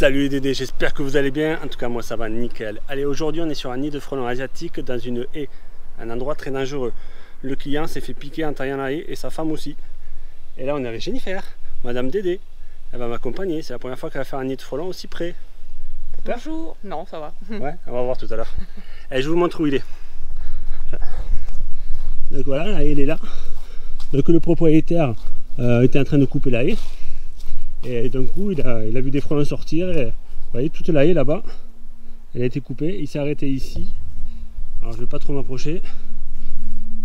Salut les Dédés, j'espère que vous allez bien. En tout cas moi ça va nickel. Allez, aujourd'hui on est sur un nid de frelons asiatiques dans une haie, un endroit très dangereux. Le client s'est fait piquer en taillant la haie et sa femme aussi. Et là on est avec Jennifer, madame Dédé. Elle va m'accompagner, c'est la première fois qu'elle va faire un nid de frelons aussi près. Bonjour. Non, ça va. Ouais, on va voir tout à l'heure. Allez, je vous montre où il est. Donc voilà, la haie elle est là. Donc le propriétaire était en train de couper la haie. Et d'un coup, il a vu des frelons sortir. Et, vous voyez, toute la haie là-bas, elle a été coupée. Il s'est arrêté ici. Alors, je ne vais pas trop m'approcher.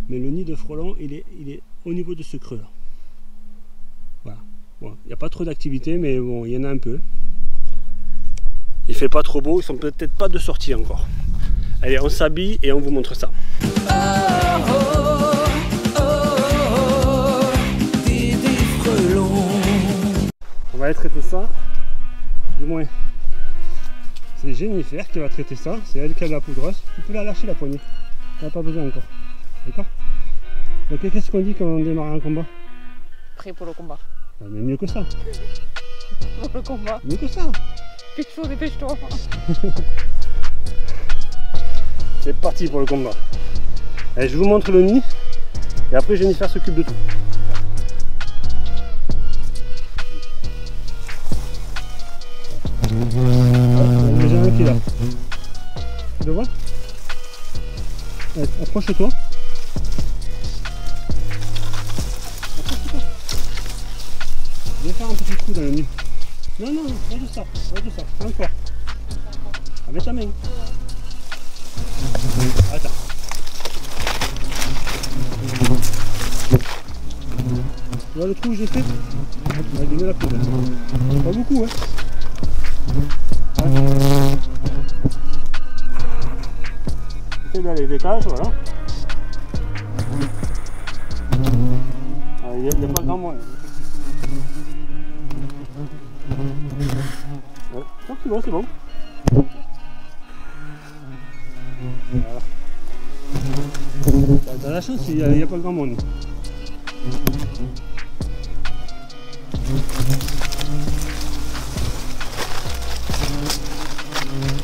Mais le nid de frelons, il est au niveau de ce creux-là. Voilà. Bon, il n'y a pas trop d'activité, mais bon, il y en a un peu. Il ne fait pas trop beau. Ils ne sont peut-être pas de sortie encore. Allez, on s'habille et on vous montre ça. On va aller traiter ça, du moins c'est Jennifer qui va traiter ça, c'est elle qui a de la poudreuse. Tu peux la lâcher la poignée, t'en as pas besoin encore, d'accord? Donc qu'est-ce qu'on dit quand on démarre un combat? Prêt pour le combat. Ah, mais mieux que ça. Pour le combat. Mieux que ça. Dépêche-toi, dépêche-toi. C'est parti pour le combat. Allez, je vous montre le nid et après Jennifer s'occupe de tout. Tu le vois? Allez, approche-toi. Approche-toi. Je vais faire un petit coup dans le nid. Non, non, pas de ça, pas de ça. Encore. Avec ta main. Attends. Tu vois le trou que j'ai fait? On va donner la poudre. Pas beaucoup, hein. C'est dans les étages, voilà. Il n'y a pas grand moyen. C'est bon, c'est bon. Voilà. Dans la chance, il n'y a pas grand monde.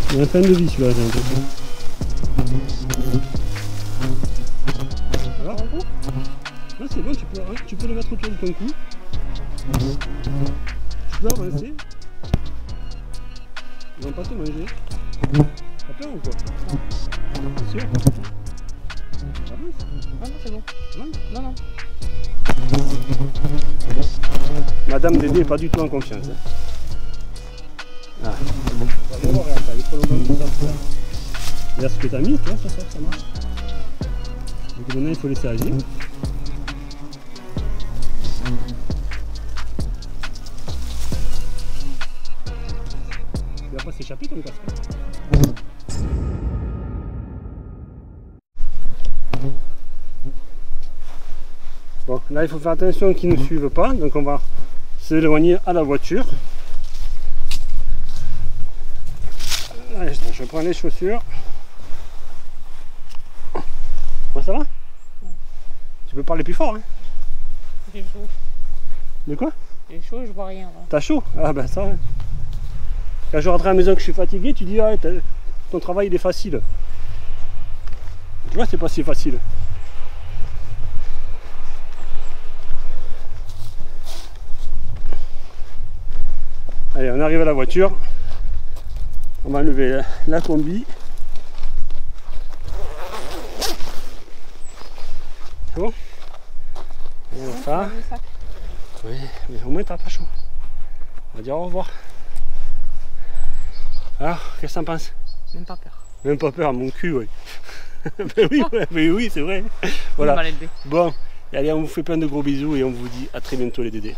Il y a un fin de vie celui-là, j'ai l'impression. Alors, là c'est bon, tu peux le mettre autour de ton cou. Tu peux avancer. Ils vont pas te manger. T'as peur ou quoi? C'est sûr. Avance. Ah non, c'est bon. Non, non. Madame Dédé n'est pas du tout en confiance. Hein. Ah. Regarde ce que t'as mis, tu vois, ça marche. Donc maintenant il faut laisser agir. Il va pas s'échapper ton casque. Bon, là il faut faire attention qu'ils ne suivent pas, donc on va s'éloigner à la voiture. Je prends les chaussures. Moi ça va? Oui. Tu peux parler plus fort, hein? J'ai chaud. De quoi? J'ai chaud et je vois rien. T'as chaud? Ah ben ça. Quand je rentre à la maison que je suis fatigué, tu dis ah, ton travail il est facile. Tu vois, c'est pas si facile. Allez, on arrive à la voiture. On va enlever la combi. C'est bon? On va faire. Oui, mais au moins t'as pas chaud. On va dire au revoir. Alors, qu'est-ce que t'en penses? Même pas peur. Même pas peur, mon cul, oui. Mais oui, ouais, mais oui, c'est vrai. Voilà. Bon, allez, on vous fait plein de gros bisous et on vous dit à très bientôt les Dédés.